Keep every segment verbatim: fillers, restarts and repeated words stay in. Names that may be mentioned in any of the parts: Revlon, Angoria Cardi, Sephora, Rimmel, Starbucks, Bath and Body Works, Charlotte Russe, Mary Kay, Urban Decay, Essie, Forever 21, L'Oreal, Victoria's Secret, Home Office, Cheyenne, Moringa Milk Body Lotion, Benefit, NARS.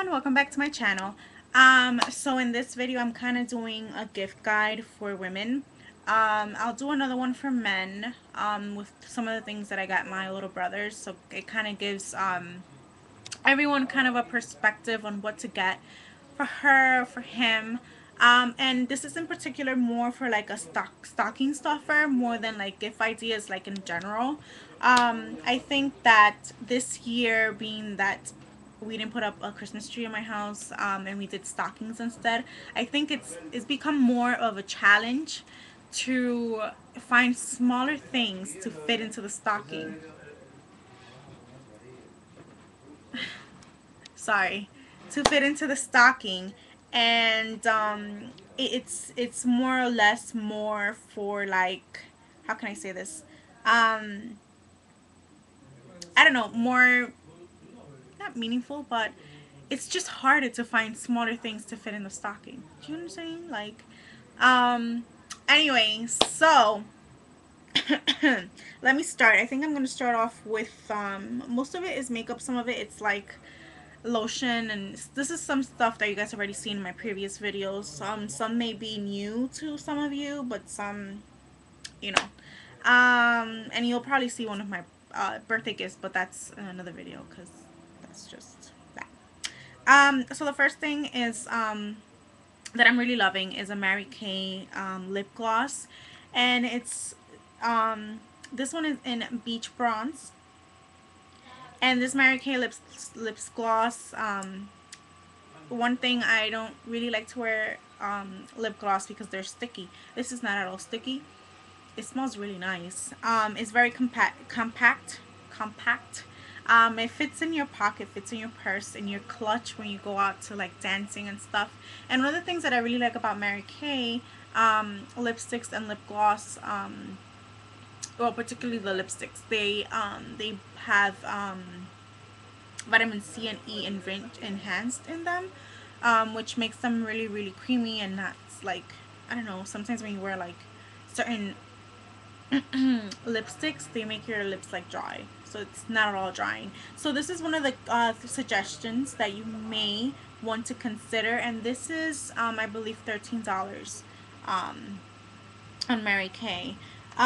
everyone, welcome back to my channel. Um so in this video I'm kind of doing a gift guide for women. um I'll do another one for men um with some of the things that I got my little brothers, so it kind of gives um everyone kind of a perspective on what to get for her, for him. Um, and this is in particular more for like a stock stocking stuffer more than like gift ideas, like in general. Um, I think that this year, being that we didn't put up a Christmas tree in my house, um, and we did stockings instead, I think it's, it's become more of a challenge to find smaller things to fit into the stocking. Sorry, to fit into the stocking. And um it's it's more or less more for like, how can I say this, um I don't know, more not meaningful, but it's just harder to find smaller things to fit in the stocking. Do you know what I'm saying? Like, um anyway, so let me start. I think I'm gonna start off with um most of it is makeup, some of it it's like lotion, and this is some stuff that you guys already seen in my previous videos. Some some may be new to some of you, but some, you know, um and you'll probably see one of my uh, birthday gifts, but that's another video because that's just that. Um so the first thing is um that I'm really loving is a Mary Kay um lip gloss, and it's um this one is in Beach Bronze. And this Mary Kay lips lips gloss, um, one thing I don't really like to wear um, lip gloss because they're sticky. This is not at all sticky. It smells really nice. Um, it's very compact, compact, compact. Um, it fits in your pocket, fits in your purse, in your clutch when you go out to like dancing and stuff. And one of the things that I really like about Mary Kay um, lipsticks and lip gloss, um, well, particularly the lipsticks, they um they have um vitamin C and E enhanced in them, um which makes them really really creamy and not like, I don't know, sometimes when you wear like certain lipsticks, they make your lips like dry, so it's not at all drying. So this is one of the uh suggestions that you may want to consider, and this is um I believe thirteen dollars um on Mary Kay.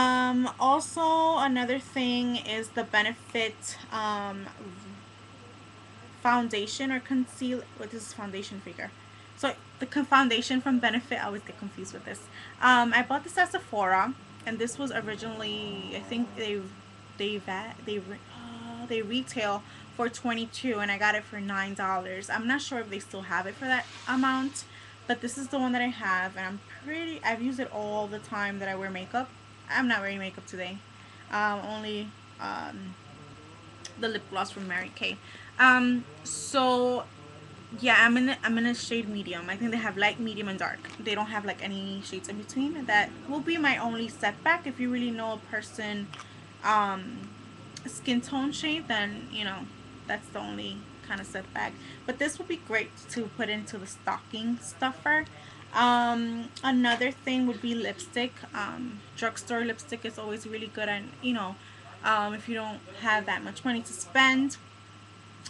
Um, also, another thing is the Benefit um, foundation or concealer. What is this foundation figure? So the foundation from Benefit, I always get confused with this. Um, I bought this at Sephora, and this was originally, I think they they they uh, they retail for twenty-two dollars, and I got it for nine dollars. I'm not sure if they still have it for that amount, but this is the one that I have, and I'm pretty. I've used it all the time that I wear makeup. I'm not wearing makeup today. Um, only um, the lip gloss from Mary Kay. Um, so yeah, I'm in the, I'm in a shade medium. I think they have light, medium, and dark. They don't have like any shades in between. That will be my only setback. If you really know a person, um, skin tone shade, then you know that's the only kind of setback. But this would be great to put into the stocking stuffer. Um another thing would be lipstick. Um drugstore lipstick is always really good, and you know, um if you don't have that much money to spend,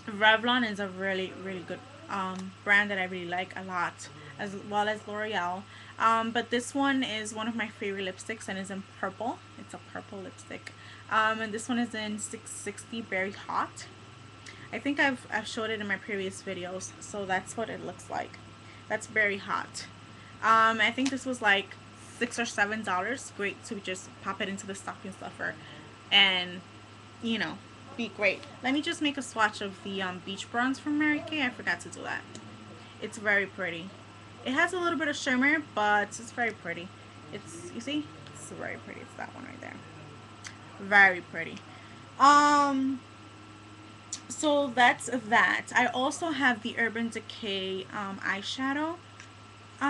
Revlon is a really really good um brand that I really like a lot, as well as L'Oreal. Um but this one is one of my favorite lipsticks, and is in purple. It's a purple lipstick. Um and this one is in six sixty Berry Hot. I think I've I've showed it in my previous videos, so that's what it looks like. That's Berry Hot. Um, I think this was like six or seven dollars. Great to just pop it into the stocking stuffer, and you know, be great. Let me just make a swatch of the um, Beach Bronze from Mary Kay. I forgot to do that. It's very pretty. It has a little bit of shimmer, but it's very pretty. It's, you see, it's very pretty. It's that one right there. Very pretty. Um. So that's that. I also have the Urban Decay um, eyeshadow.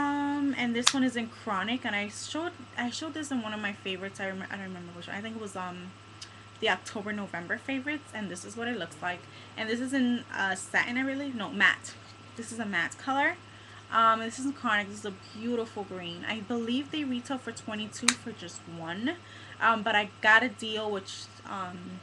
Um, and this one is in Chronic, and I showed I showed this in one of my favorites. I remember I don't remember which one. I think it was um the October November favorites, and this is what it looks like. And this is in uh, satin, I really no matte. This is a matte color. Um, this is in Chronic. This is a beautiful green. I believe they retail for twenty-two for just one. Um, but I got a deal which um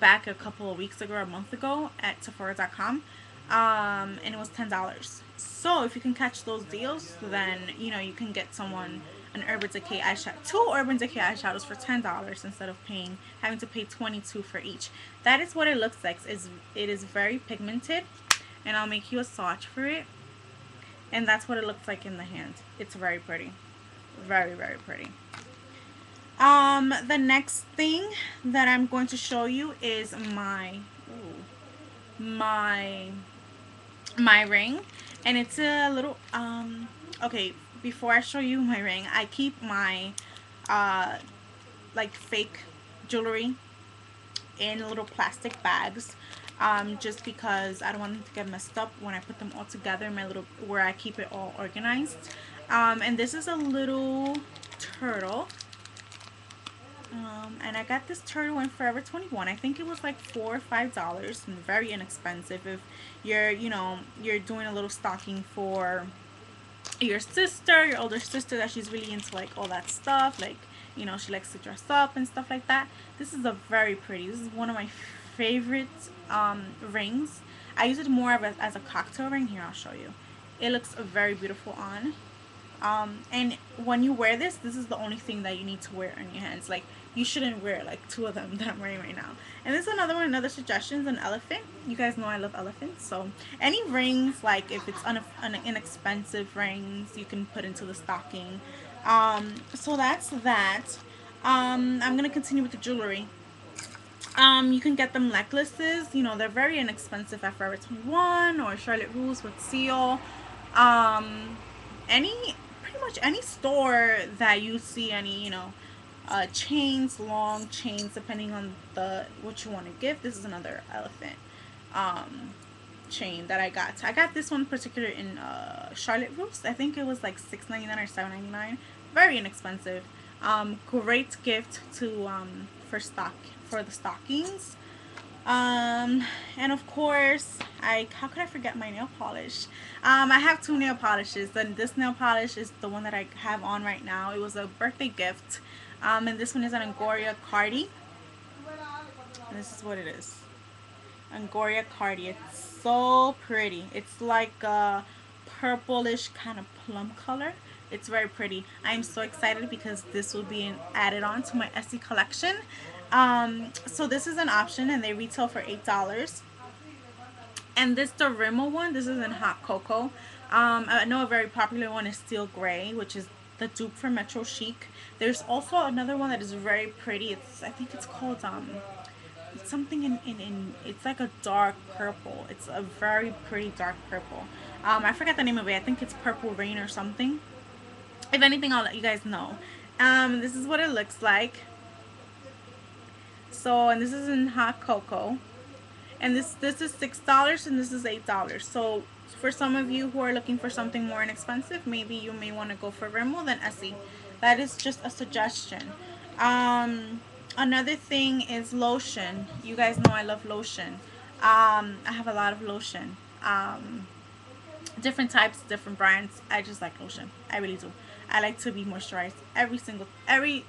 back a couple of weeks ago, or a month ago, at Sephora dot com. um, and it was ten dollars. So if you can catch those deals, then, you know, you can get someone an Urban Decay eyeshadow, two Urban Decay eyeshadows for ten dollars instead of paying, having to pay twenty-two dollars for each. That is what it looks like. It's, it is very pigmented, and I'll make you a swatch for it. And that's what it looks like in the hand. It's very pretty. Very, very pretty. Um, the next thing that I'm going to show you is my, ooh, my, my ring. And it's a little, um, okay, before I show you my ring, I keep my, uh, like fake jewelry in little plastic bags. Um, just because I don't want them to get messed up when I put them all together in my little, where I keep it all organized. Um, and this is a little turtle. Um, and I got this turtle in Forever twenty-one. I think it was like four or five dollars. Very inexpensive if you're, you know, you're doing a little stocking for your sister, your older sister, that she's really into like all that stuff. Like, you know, she likes to dress up and stuff like that. This is a very pretty, this is one of my favorite. favorite um, rings. I use it more of a, as a cocktail ring. Here, I'll show you. It looks very beautiful on. Um, and when you wear this, this is the only thing that you need to wear on your hands. Like, you shouldn't wear like two of them that I'm wearing right now. And this is another one, another suggestion, is an elephant. You guys know I love elephants. So any rings, like if it's un an inexpensive rings, you can put into the stocking. Um, so that's that. Um, I'm going to continue with the jewelry. Um, you can get them necklaces, you know, they're very inexpensive at Forever twenty-one or Charlotte Russe with Seal. Um, any, pretty much any store that you see, any, you know, uh, chains, long chains, depending on the, what you want to give. This is another elephant, um, chain that I got. I got this one in particular in, uh, Charlotte Russe. I think it was like six ninety-nine or seven ninety-nine. Very inexpensive. Um, great gift to, um, for stock. For the stockings. Um, and of course, I how could I forget my nail polish? Um, I have two nail polishes, and this nail polish is the one that I have on right now. It was a birthday gift. Um, and this one is an Angoria Cardi. And this is what it is. Angoria Cardi. It's so pretty. It's like a purplish kind of plum color. It's very pretty. I'm so excited because this will be an added on to my Essie collection. Um, so this is an option, and they retail for eight dollars. And this, the Rimmel one, this is in Hot Cocoa. Um, I know a very popular one is Steel Gray, which is the dupe for Metro Chic. There's also another one that is very pretty. It's, I think it's called, um, it's something in, in, in, it's like a dark purple. It's a very pretty dark purple. Um, I forgot the name of it. I think it's Purple Rain or something. If anything, I'll let you guys know. Um, this is what it looks like. So, and this is in Hot Cocoa, and this this is six dollars, and this is eight dollars. So for some of you who are looking for something more inexpensive, maybe you may want to go for Rimmel than Essie. That is just a suggestion. Um, another thing is lotion. You guys know I love lotion. Um, I have a lot of lotion. Um, different types, different brands. I just like lotion. I really do. I like to be moisturized every single every.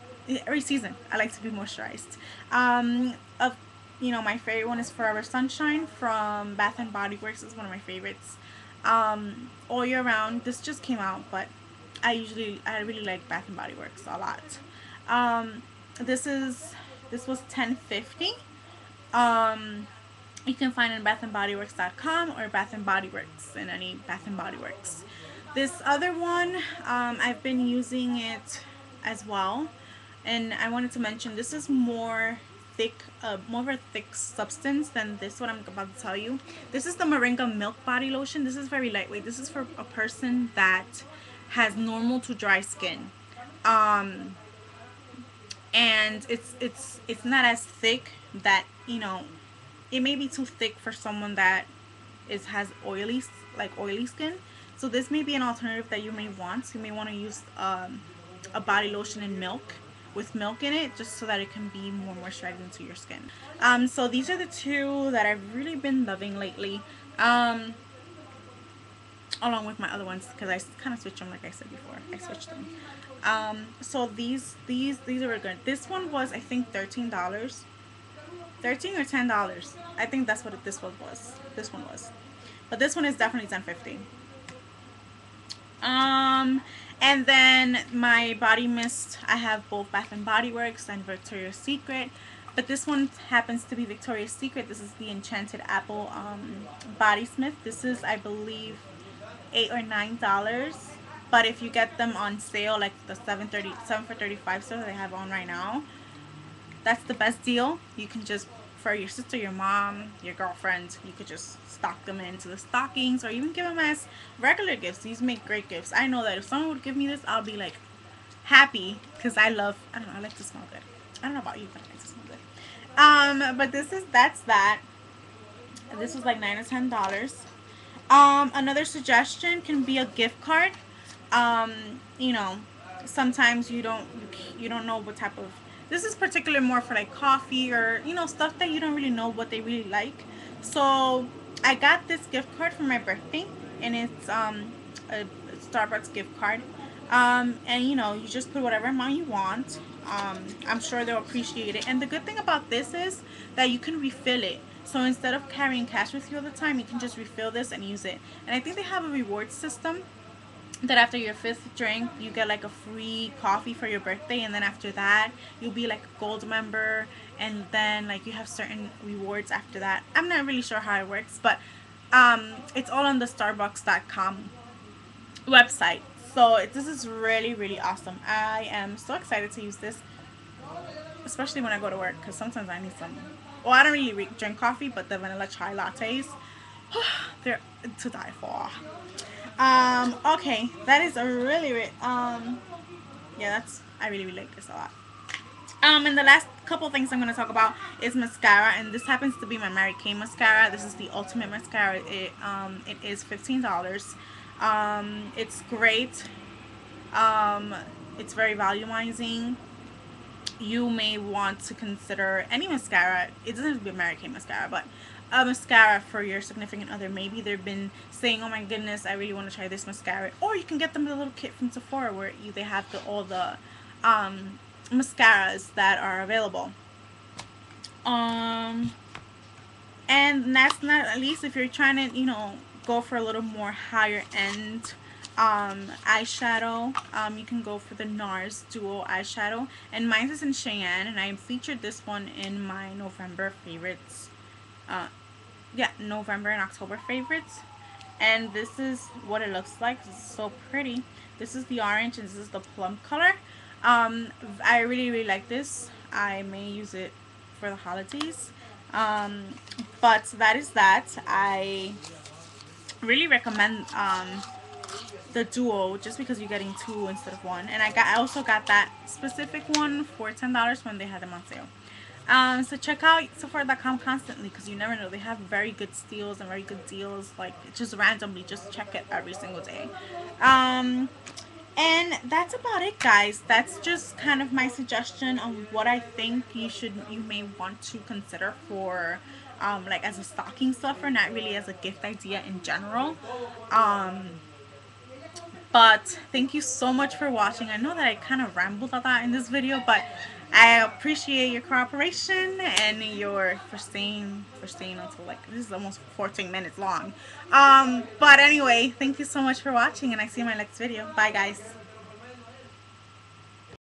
every season. I like to be moisturized. Um, of you know, my favorite one is Forever Sunshine from Bath and Body Works. It's one of my favorites. Um, all year round. This just came out, but I usually I really like Bath and Body Works a lot. Um, this is this was ten fifty. Um, you can find it on bath and body works dot com or Bath and Body Works in any Bath and Body Works. This other one, um, I've been using it as well. And I wanted to mention, this is more thick, uh, more of a thick substance than this one I'm about to tell you. This is the Moringa Milk Body Lotion. This is very lightweight. This is for a person that has normal to dry skin. Um, and it's, it's, it's not as thick that, you know, it may be too thick for someone that is, has oily, like oily skin. So this may be an alternative that you may want. You may want to use um, a body lotion in milk. With milk in it, just so that it can be more moisturizing to your skin. Um, so these are the two that I've really been loving lately, um, along with my other ones, because I kind of switched them, like I said before. I switched them. Um, so these, these, these are good. This one was, I think, thirteen dollars, thirteen or ten dollars. I think that's what this one was. This one was. But this one is definitely ten fifty. Um, and then my body mist, I have both Bath and Body Works and Victoria's Secret. But this one happens to be Victoria's Secret. This is the Enchanted Apple um, Body Smith. This is, I believe, eight or nine dollars. But if you get them on sale, like the seven for thirty-five sale they have on right now, that's the best deal. You can just, for your sister, your mom, your girlfriend, you could just stock them into the stockings or even give them as regular gifts. These make great gifts. I know that if someone would give me this, I'll be like happy because I love, I don't know, I like to smell good. I don't know about you, but I like to smell good. Um, but this is, that's that. This was like nine or ten dollars. Um, another suggestion can be a gift card. Um, you know, sometimes you don't, you don't know what type of, this is particular more for like coffee or, you know, stuff that you don't really know what they really like. So I got this gift card for my birthday, and it's, um, a Starbucks gift card. Um, and you know, you just put whatever amount you want. Um, I'm sure they'll appreciate it. And the good thing about this is that you can refill it. So instead of carrying cash with you all the time, you can just refill this and use it. And I think they have a reward system that after your fifth drink, you get like a free coffee for your birthday, and then after that, you'll be like a gold member, and then like you have certain rewards after that. I'm not really sure how it works, but um, it's all on the Starbucks dot com website. So it, this is really, really awesome. I am so excited to use this, especially when I go to work, because sometimes I need some. Well, I don't really drink coffee, but the vanilla chai lattes, they're to die for. Um, okay, that is a really, really, um, yeah, that's, I really, really like this a lot. Um, and the last couple things I'm going to talk about is mascara, and this happens to be my Mary Kay mascara. This is the ultimate mascara. It, um, it is fifteen dollars. Um, it's great. Um, it's very volumizing. You may want to consider any mascara. It doesn't have to be a Mary Kay mascara, but a mascara for your significant other. Maybe they've been saying, oh my goodness, I really want to try this mascara. Or you can get them the little kit from Sephora where you, they have the, all the um, mascaras that are available. Um, and that's not, at least if you're trying to, you know, go for a little more higher end um, eyeshadow, um, you can go for the NARS Duo Eyeshadow. And mine is in Cheyenne, and I featured this one in my November favorites. Uh, yeah, November and October favorites, and this is what it looks like. It's so pretty. This is the orange, and this is the plum color. um, I really really like this. I may use it for the holidays. Um, but that is that. I really recommend um, the duo, just because you're getting two instead of one. And I got, I also got that specific one for ten dollars when they had them on sale. Um, so check out Sephora dot com constantly, because you never know. They have very good steals and very good deals, like just randomly. Just check it every single day. Um, and that's about it, guys. That's just kind of my suggestion on what I think you should, you may want to consider for, um, like as a stocking stuffer, not really as a gift idea in general. Um, but thank you so much for watching. I know that I kind of rambled a lot in this video, but I appreciate your cooperation and your for staying for staying until, like, this is almost fourteen minutes long. Um, but anyway, thank you so much for watching, and I see you in my next video. Bye, guys.